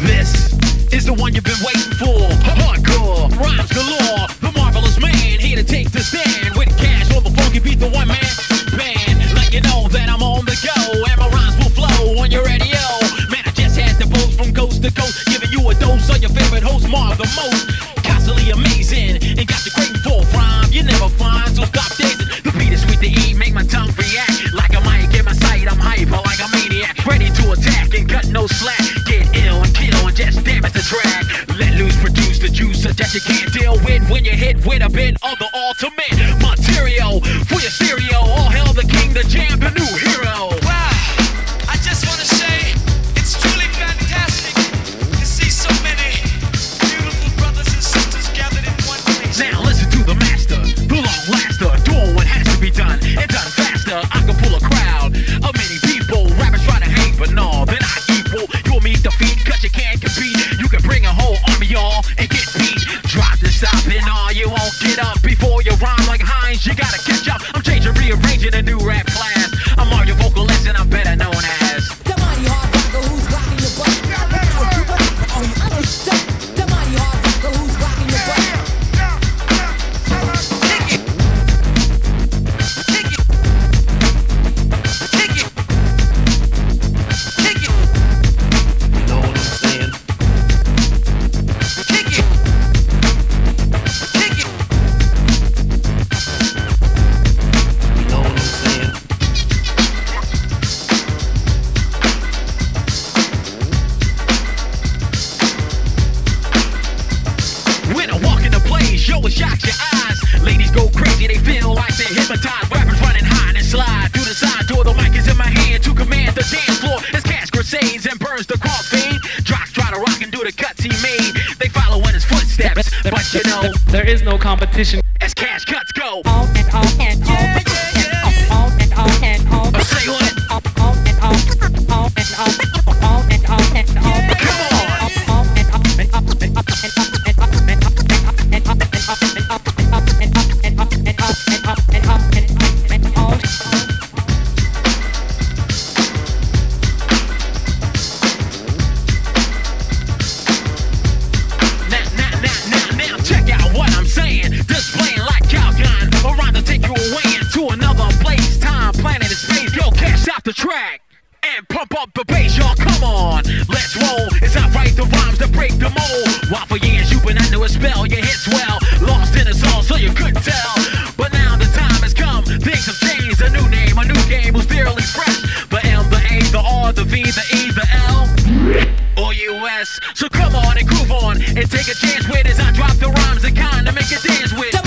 This is the one you've been waiting for. Hardcore, rhymes galore. The marvelous man here to take the stand with Cash on the funky beat, the one man band. Like you know that I'm on the go and my rhymes will flow on your radio. Man, I just had the pose from coast to coast, giving you a dose on your favorite host, Marv the Most. Constantly amazing and got you craving for a rhyme you never find. So stop dancing. The beat is sweet to eat, make my tongue react. Like a mic in my sight, I'm hyper like a maniac, ready to attack and cut no slack. That you can't deal with when you hit with a bit of the ultimate material for your stereo. All hail the king, the jam, the new hero. Wow, I just want to say it's truly fantastic to see so many beautiful brothers and sisters gathered in one place. Now listen to the master, the long laster, doing what has to be done and done faster. I can pull a crowd of many people. Rappers try to hate, but no, they're not equal. You'll meet defeat because you can't compete. You can bring a whole army, y'all, and get beat. Stopping all you won't get up before you rhyme like Hines. You gotta catch up. I'm changing, rearranging a new rap class. I'm all your vocal lesson, I'm better known as the mighty hard rocker who's rocking your butt. The mighty hard rocker who's rocking your butt. You know what I'm saying? Yo, it shocks your eyes. Ladies go crazy, they feel like they're hypnotized. Rappers running high and slide through the side door. The mic is in my hand to command the dance floor. It's Cash crusades and burns the cross fade. Drops try to rock and do the cuts he made. They follow in his footsteps, but you know there is no competition as Cash cuts go. All and all and all, yeah, yeah, yeah. All and all and all. Say what? All and all, all and all, all and all and all. Come on! All and all and all and all and all. The track and pump up the bass, y'all. Come on, let's roll. It's not right, the rhymes that break the mold. While for years you've been under a spell, your hits well lost in a song, so you could tell. But now the time has come, things have changed. A new name, a new game, who's thoroughly fresh. The M, the A, the R, the V, the E, the L, or US. So come on and groove on and take a chance with as I drop the rhymes that kinda make you dance with.